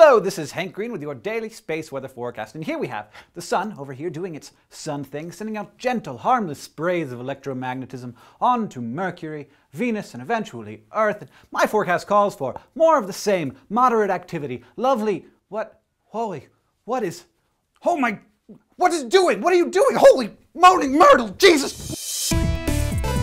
Hello, this is Hank Green with your daily space weather forecast, and here we have the sun over here doing its sun thing, sending out gentle, harmless sprays of electromagnetism onto Mercury, Venus, and eventually Earth. And my forecast calls for more of the same moderate activity. Lovely, what? Holy, what is? Oh my! What is doing? What are you doing? Holy Moaning Myrtle! Jesus! I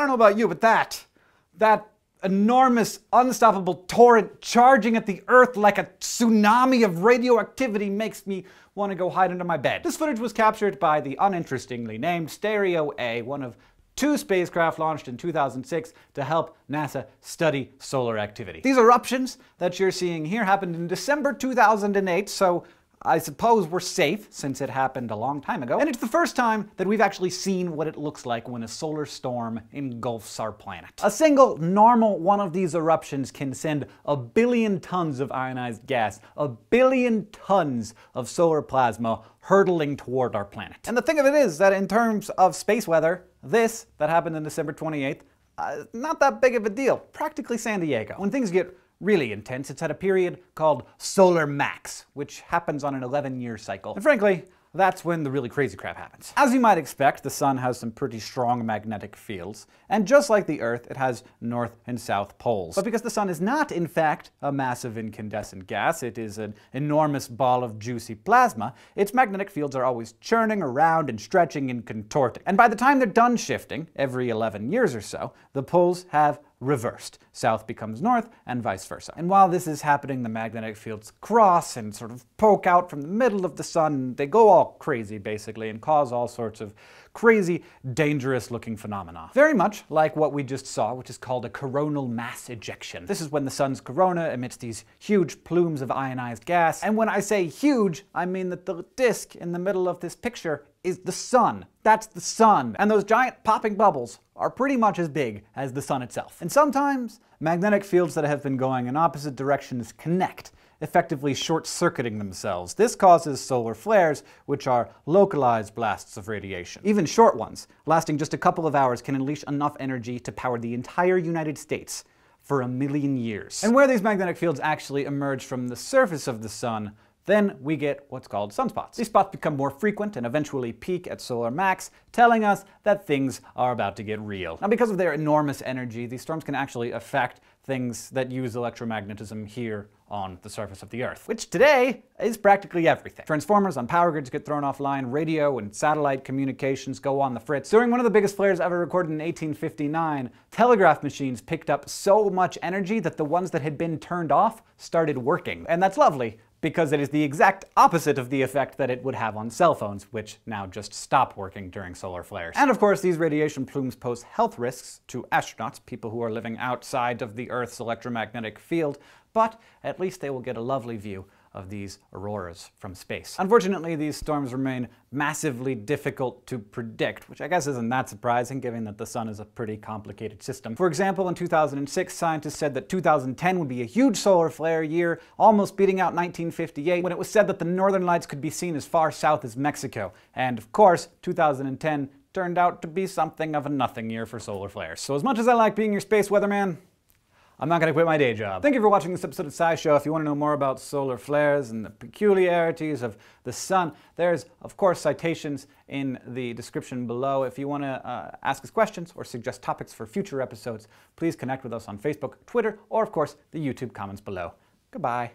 don't know about you, but that enormous, unstoppable torrent charging at the Earth like a tsunami of radioactivity makes me want to go hide under my bed. This footage was captured by the uninterestingly named Stereo A, one of two spacecraft launched in 2006 to help NASA study solar activity. These eruptions that you're seeing here happened in December 2008, so I suppose we're safe since it happened a long time ago. And it's the first time that we've actually seen what it looks like when a solar storm engulfs our planet. A single normal one of these eruptions can send 1 billion tons of ionized gas, 1 billion tons of solar plasma hurtling toward our planet. And the thing of it is that in terms of space weather, this that happened on December 28th, not that big of a deal. Practically San Diego. When things get really intense, it's at a period called Solar Max, which happens on an 11-year cycle. And frankly, that's when the really crazy crap happens. As you might expect, the sun has some pretty strong magnetic fields, and just like the Earth, it has north and south poles. But because the sun is not, in fact, a massive incandescent gas, it is an enormous ball of juicy plasma, its magnetic fields are always churning around and stretching and contorting. And by the time they're done shifting, every 11 years or so, the poles have reversed. South becomes north, and vice versa. And while this is happening, the magnetic fields cross and sort of poke out from the middle of the sun. They go all crazy, basically, and cause all sorts of crazy, dangerous-looking phenomena. Very much like what we just saw, which is called a coronal mass ejection. This is when the sun's corona emits these huge plumes of ionized gas. And when I say huge, I mean that the disk in the middle of this picture is the sun. That's the sun. And those giant popping bubbles are pretty much as big as the sun itself. And sometimes magnetic fields that have been going in opposite directions connect, effectively short-circuiting themselves. This causes solar flares, which are localized blasts of radiation. Even short ones, lasting just a couple of hours, can unleash enough energy to power the entire United States for 1 million years. And where these magnetic fields actually emerge from the surface of the sun, then we get what's called sunspots. These spots become more frequent and eventually peak at Solar Max, telling us that things are about to get real. Now, because of their enormous energy, these storms can actually affect things that use electromagnetism here on the surface of the Earth, which today is practically everything. Transformers on power grids get thrown offline, radio and satellite communications go on the fritz. During one of the biggest flares ever recorded in 1859, telegraph machines picked up so much energy that the ones that had been turned off started working. And that's lovely, because it is the exact opposite of the effect that it would have on cell phones, which now just stop working during solar flares. And of course, these radiation plumes pose health risks to astronauts, people who are living outside of the Earth's electromagnetic field, but at least they will get a lovely view of these auroras from space. Unfortunately, these storms remain massively difficult to predict, which I guess isn't that surprising, given that the sun is a pretty complicated system. For example, in 2006, scientists said that 2010 would be a huge solar flare year, almost beating out 1958, when it was said that the northern lights could be seen as far south as Mexico. And of course, 2010 turned out to be something of a nothing year for solar flares. So as much as I like being your space weatherman, I'm not gonna quit my day job. Thank you for watching this episode of SciShow. If you want to know more about solar flares and the peculiarities of the sun, there's, of course, citations in the description below. If you want to ask us questions or suggest topics for future episodes, please connect with us on Facebook, Twitter, or, of course, the YouTube comments below. Goodbye.